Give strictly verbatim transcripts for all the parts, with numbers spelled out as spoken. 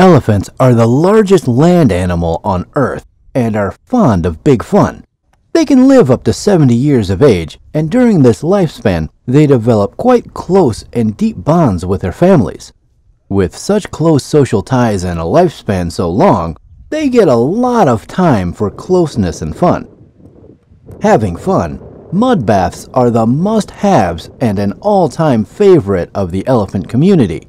Elephants are the largest land animal on Earth and are fond of big fun. They can live up to seventy years of age, and during this lifespan, they develop quite close and deep bonds with their families. With such close social ties and a lifespan so long, they get a lot of time for closeness and fun. Having fun, mud baths are the must-haves and an all-time favorite of the elephant community.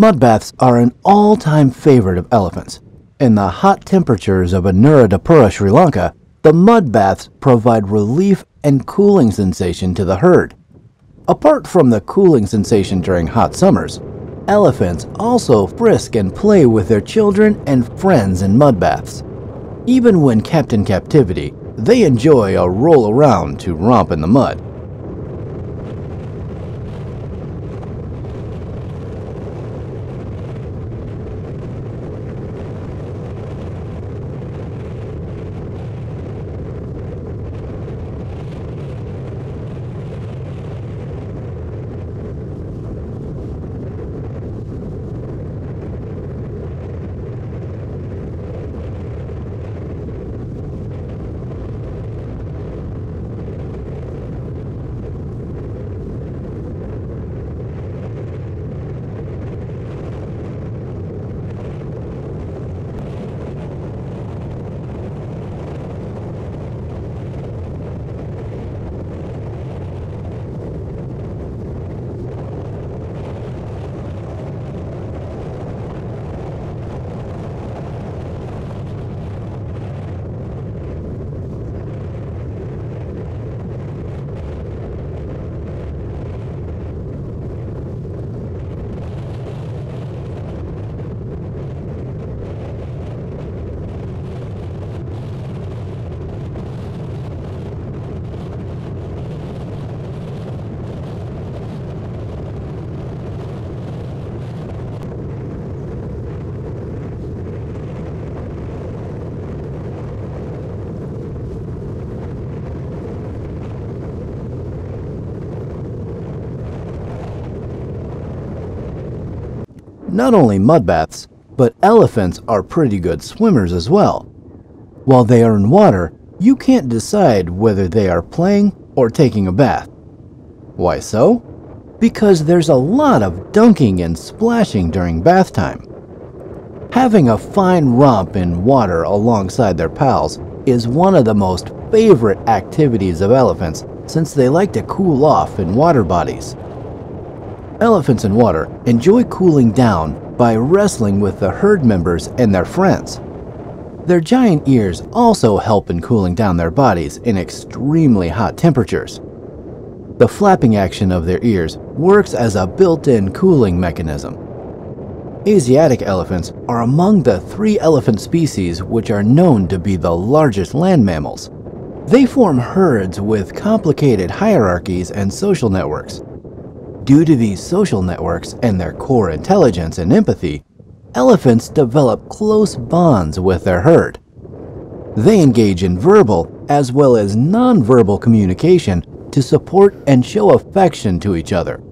Mud baths are an all-time favorite of elephants. In the hot temperatures of Anuradhapura, Sri Lanka, the mud baths provide relief and cooling sensation to the herd. Apart from the cooling sensation during hot summers, elephants also frisk and play with their children and friends in mud baths. Even when kept in captivity, they enjoy a roll around to romp in the mud. Not only mud baths, but elephants are pretty good swimmers as well. While they are in water, you can't decide whether they are playing or taking a bath. Why so? Because there's a lot of dunking and splashing during bath time. Having a fine romp in water alongside their pals is one of the most favorite activities of elephants, since they like to cool off in water bodies. Elephants in water enjoy cooling down by wrestling with the herd members and their friends. Their giant ears also help in cooling down their bodies in extremely hot temperatures. The flapping action of their ears works as a built-in cooling mechanism. Asiatic elephants are among the three elephant species which are known to be the largest land mammals. They form herds with complicated hierarchies and social networks. Due to these social networks and their core intelligence and empathy, elephants develop close bonds with their herd. They engage in verbal as well as nonverbal communication to support and show affection to each other.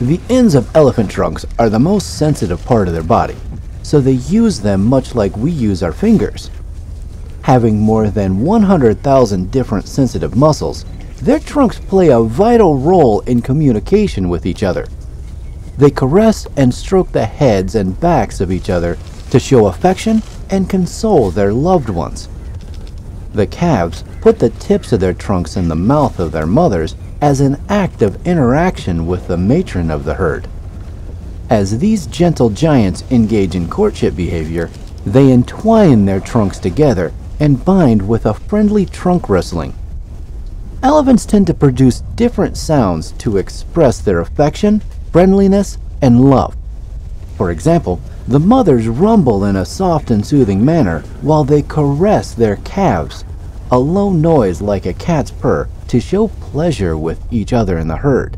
The ends of elephant trunks are the most sensitive part of their body, so they use them much like we use our fingers. Having more than one hundred thousand different sensitive muscles, their trunks play a vital role in communication with each other. They caress and stroke the heads and backs of each other to show affection and console their loved ones. The calves put the tips of their trunks in the mouth of their mothers as an act of interaction with the matron of the herd. As these gentle giants engage in courtship behavior, they entwine their trunks together and bind with a friendly trunk wrestling. Elephants tend to produce different sounds to express their affection, friendliness, and love. For example, the mothers rumble in a soft and soothing manner while they caress their calves, a low noise like a cat's purr to show pleasure with each other in the herd.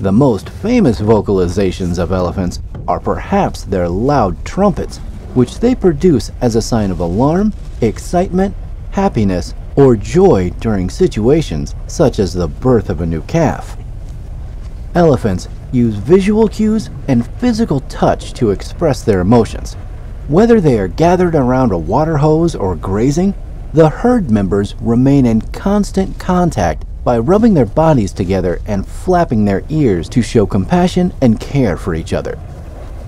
The most famous vocalizations of elephants are perhaps their loud trumpets, which they produce as a sign of alarm, excitement, happiness, or joy during situations such as the birth of a new calf. Elephants use visual cues and physical touch to express their emotions. Whether they are gathered around a water hose or grazing, the herd members remain in constant contact by rubbing their bodies together and flapping their ears to show compassion and care for each other.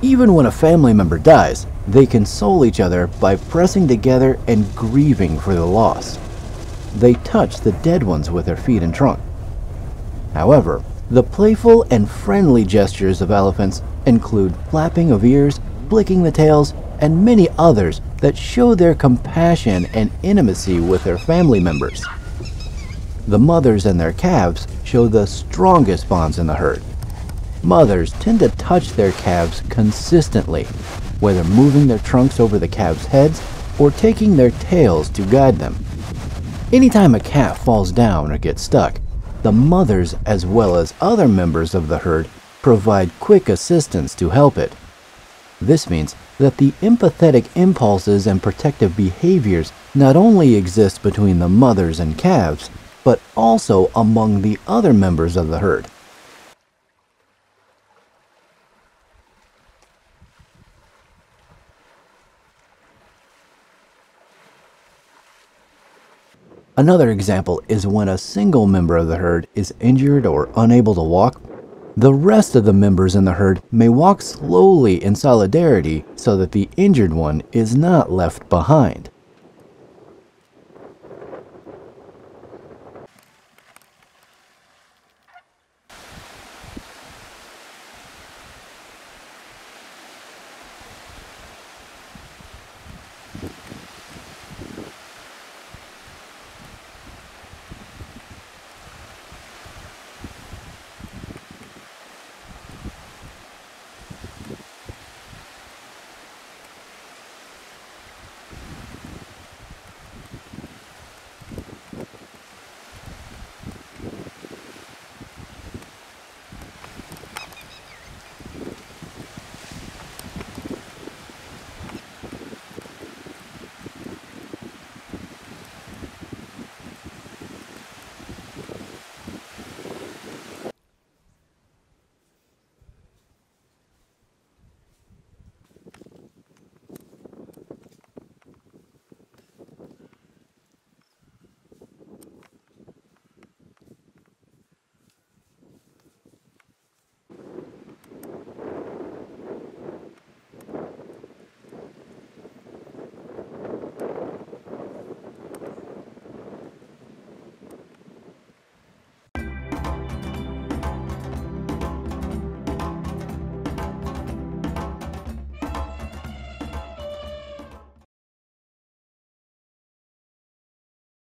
Even when a family member dies, they console each other by pressing together and grieving for the loss. They touch the dead ones with their feet and trunk. However, the playful and friendly gestures of elephants include flapping of ears, flicking the tails, and many others that show their compassion and intimacy with their family members. The mothers and their calves show the strongest bonds in the herd. Mothers tend to touch their calves consistently, whether moving their trunks over the calves' heads or taking their tails to guide them. Anytime a calf falls down or gets stuck, the mothers, as well as other members of the herd, provide quick assistance to help it. This means that the empathetic impulses and protective behaviors not only exist between the mothers and calves, but also among the other members of the herd. Another example is when a single member of the herd is injured or unable to walk. The rest of the members in the herd may walk slowly in solidarity so that the injured one is not left behind.